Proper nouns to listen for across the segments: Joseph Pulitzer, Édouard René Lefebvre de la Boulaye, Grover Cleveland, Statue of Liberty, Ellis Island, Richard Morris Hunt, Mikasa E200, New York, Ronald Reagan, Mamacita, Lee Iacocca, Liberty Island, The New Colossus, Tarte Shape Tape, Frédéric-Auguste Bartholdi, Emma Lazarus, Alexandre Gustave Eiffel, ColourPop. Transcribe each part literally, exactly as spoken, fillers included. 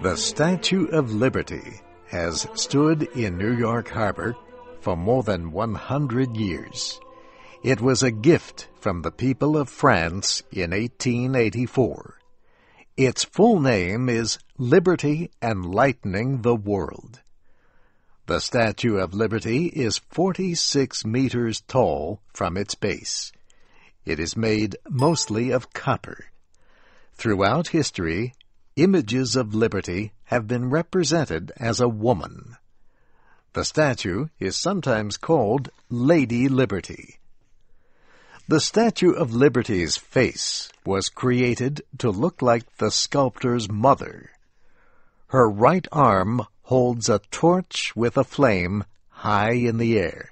The Statue of Liberty has stood in New York Harbor for more than one hundred years. It was a gift from the people of France in eighteen eighty-four. Its full name is Liberty Enlightening the World. The Statue of Liberty is forty-six meters tall from its base. It is made mostly of copper. Throughout history, images of liberty have been represented as a woman. The statue is sometimes called Lady Liberty. The Statue of Liberty's face was created to look like the sculptor's mother. Her right arm holds a torch with a flame high in the air.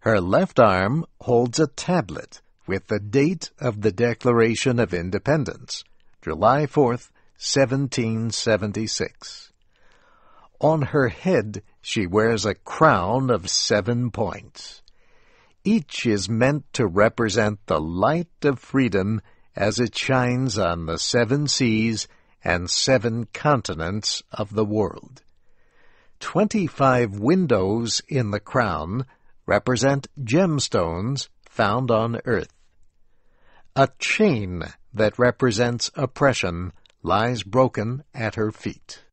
Her left arm holds a tablet with the date of the Declaration of Independence, July fourth, seventeen seventy-six. On her head she wears a crown of seven points. Each is meant to represent the light of freedom as it shines on the seven seas and seven continents of the world. Twenty-five windows in the crown represent gemstones found on earth. A chain that represents oppression lies broken at her feet.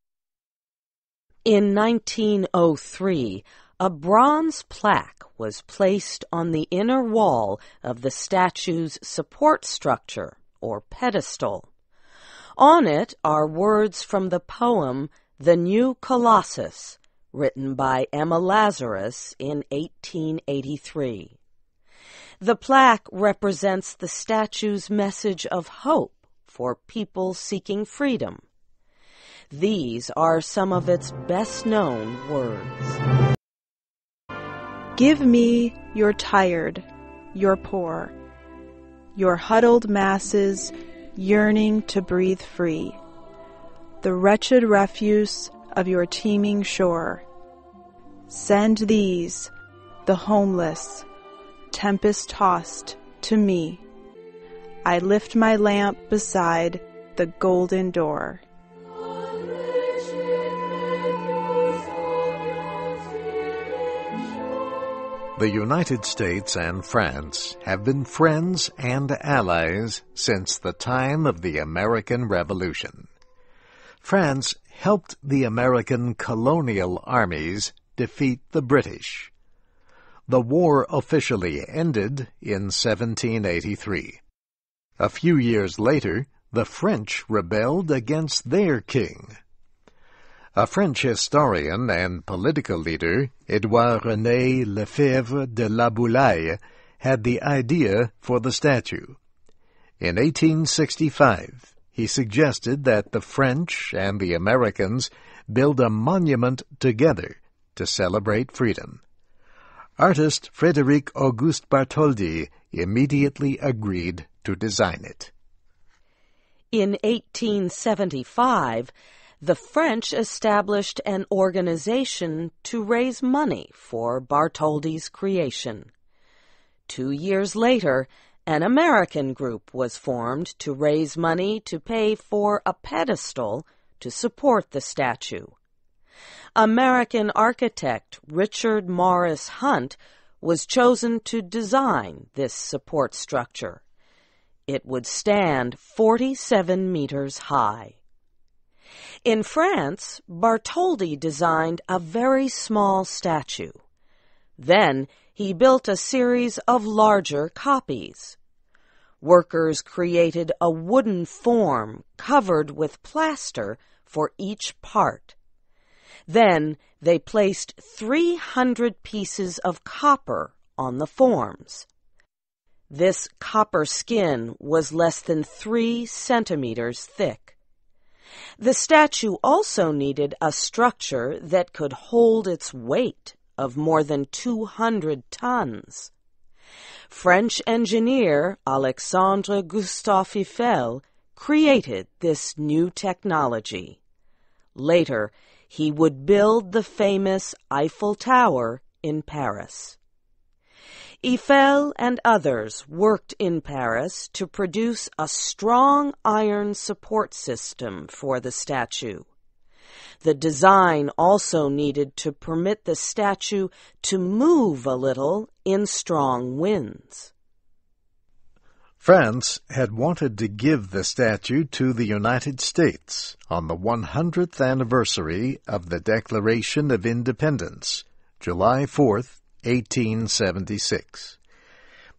In nineteen oh three, a bronze plaque was placed on the inner wall of the statue's support structure, or pedestal. On it are words from the poem The New Colossus, written by Emma Lazarus in eighteen eighty-three. The plaque represents the statue's message of hope for people seeking freedom. These are some of its best-known words. Give me your tired, your poor, your huddled masses yearning to breathe free, the wretched refuse of your teeming shore. Send these, the homeless, tempest-tossed, to me. I lift my lamp beside the golden door. The United States and France have been friends and allies since the time of the American Revolution. France helped the American colonial armies defeat the British. The war officially ended in seventeen eighty-three. A few years later, the French rebelled against their king. A French historian and political leader, Édouard René Lefebvre de la Boulaye, had the idea for the statue. In eighteen sixty-five, he suggested that the French and the Americans build a monument together to celebrate freedom. Artist Frédéric-Auguste Bartholdi immediately agreed to design it. In eighteen seventy-five, the French established an organization to raise money for Bartholdi's creation. Two years later, an American group was formed to raise money to pay for a pedestal to support the statue. American architect Richard Morris Hunt was chosen to design this support structure. It would stand forty-seven meters high. In France, Bartholdi designed a very small statue. Then he built a series of larger copies. Workers created a wooden form covered with plaster for each part. Then they placed three hundred pieces of copper on the forms. This copper skin was less than three centimeters thick. The statue also needed a structure that could hold its weight of more than two hundred tons. French engineer Alexandre Gustave Eiffel created this new technology. Later, he would build the famous Eiffel Tower in Paris. Eiffel and others worked in Paris to produce a strong iron support system for the statue. The design also needed to permit the statue to move a little in strong winds. France had wanted to give the statue to the United States on the one hundredth anniversary of the Declaration of Independence, July fourth, eighteen seventy-six.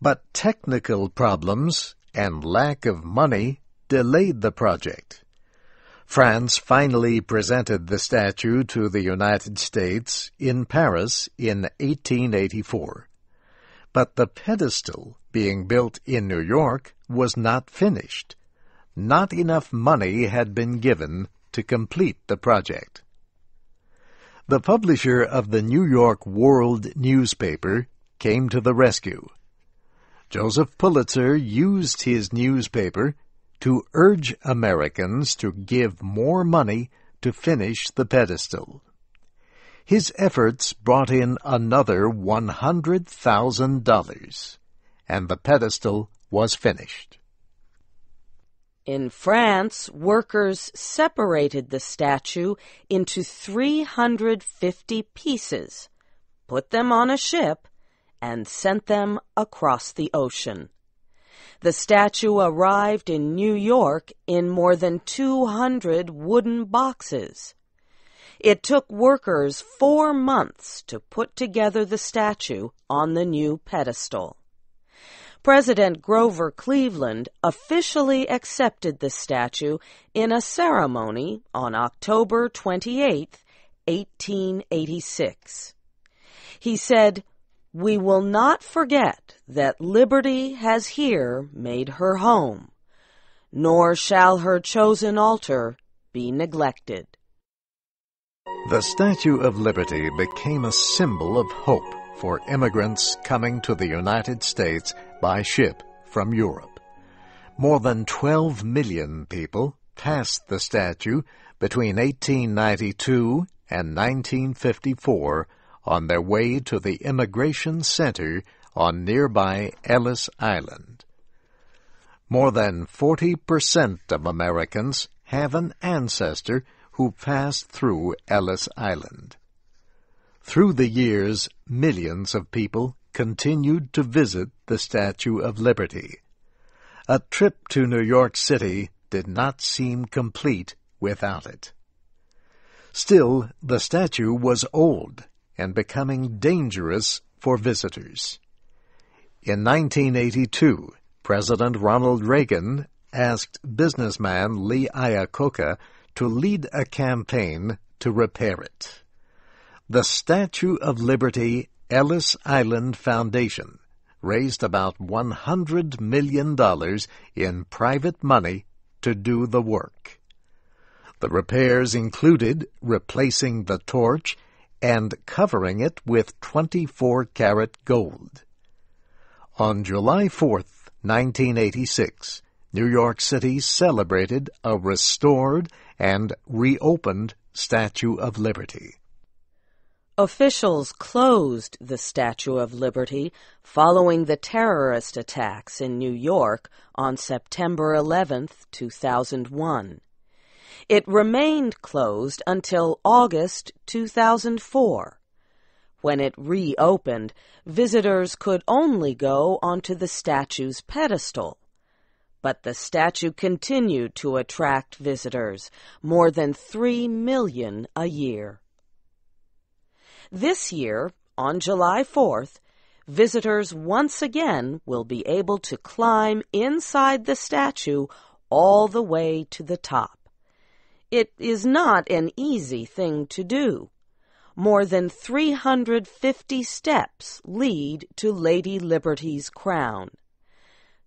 But technical problems and lack of money delayed the project. France finally presented the statue to the United States in Paris in eighteen eighty-four. But the pedestal being built in New York was not finished. Not enough money had been given to complete the project. The publisher of the New York World newspaper came to the rescue. Joseph Pulitzer used his newspaper to urge Americans to give more money to finish the pedestal. His efforts brought in another one hundred thousand dollars, and the pedestal was finished. In France, workers separated the statue into three hundred fifty pieces, put them on a ship, and sent them across the ocean. The statue arrived in New York in more than two hundred wooden boxes. It took workers four months to put together the statue on the new pedestal. President Grover Cleveland officially accepted the statue in a ceremony on October twenty-eighth, eighteen eighty-six. He said, "We will not forget that Liberty has here made her home, nor shall her chosen altar be neglected." The Statue of Liberty became a symbol of hope for immigrants coming to the United States by ship from Europe. More than twelve million people passed the statue between eighteen ninety-two and nineteen fifty-four on their way to the immigration center on nearby Ellis Island. More than forty percent of Americans have an ancestor who passed through Ellis Island. Through the years, millions of people continued to visit the Statue of Liberty. A trip to New York City did not seem complete without it. Still, the statue was old and becoming dangerous for visitors. In nineteen eighty-two, President Ronald Reagan asked businessman Lee Iacocca to lead a campaign to repair it. The Statue of Liberty Ellis Island Foundation raised about one hundred million dollars in private money to do the work. The repairs included replacing the torch and covering it with twenty-four karat gold. On July fourth, nineteen eighty-six, New York City celebrated a restored and reopened Statue of Liberty. Officials closed the Statue of Liberty following the terrorist attacks in New York on September eleventh, two thousand one. It remained closed until August two thousand four. When it reopened, visitors could only go onto the statue's pedestal. But the statue continued to attract visitors, more than three million a year. This year, on July fourth, visitors once again will be able to climb inside the statue all the way to the top. It is not an easy thing to do. More than three hundred fifty steps lead to Lady Liberty's crown.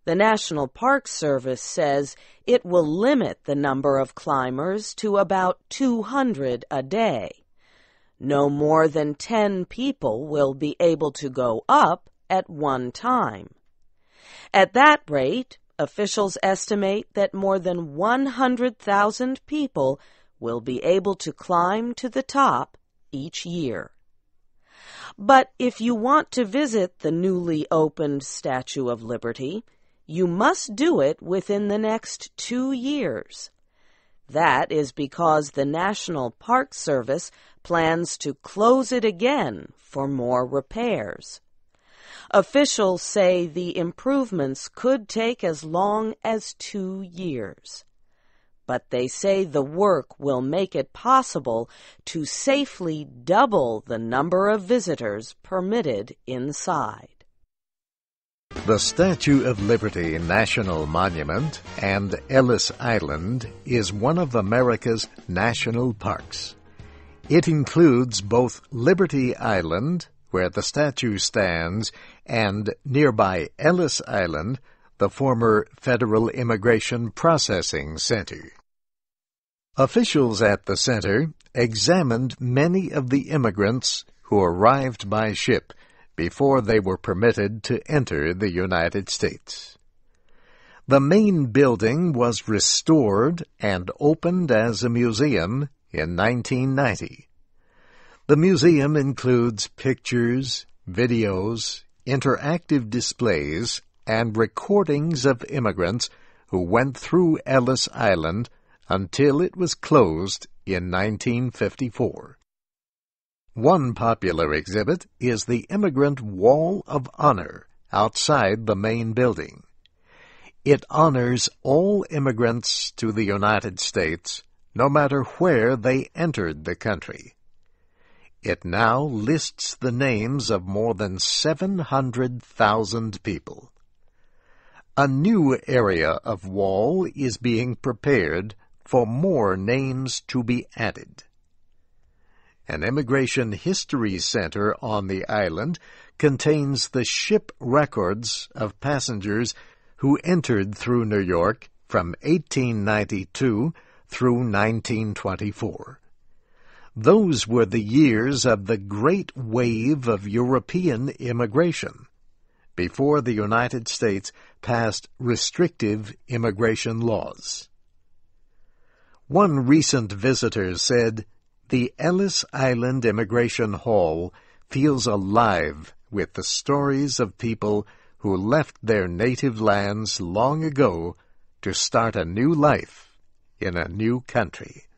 The National Park Service says it will limit the number of climbers to about two hundred a day. No more than ten people will be able to go up at one time. At that rate, officials estimate that more than one hundred thousand people will be able to climb to the top each year. But if you want to visit the newly opened Statue of Liberty, you must do it within the next two years. That is because the National Park Service plans to close it again for more repairs. Officials say the improvements could take as long as two years. But they say the work will make it possible to safely double the number of visitors permitted inside. The Statue of Liberty National Monument and Ellis Island is one of America's national parks. It includes both Liberty Island, where the statue stands, and nearby Ellis Island, the former Federal Immigration Processing Center. Officials at the center examined many of the immigrants who arrived by ship before they were permitted to enter the United States. The main building was restored and opened as a museum in nineteen ninety. The museum includes pictures, videos, interactive displays, and recordings of immigrants who went through Ellis Island until it was closed in nineteen fifty-four. One popular exhibit is the Immigrant Wall of Honor outside the main building. It honors all immigrants to the United States, no matter where they entered the country. It now lists the names of more than seven hundred thousand people. A new area of wall is being prepared for more names to be added. An Immigration History Center on the island contains the ship records of passengers who entered through New York from eighteen ninety-two through nineteen twenty-four. Those were the years of the great wave of European immigration, before the United States passed restrictive immigration laws. One recent visitor said, "The Ellis Island Immigration Hall feels alive with the stories of people who left their native lands long ago to start a new life in a new country."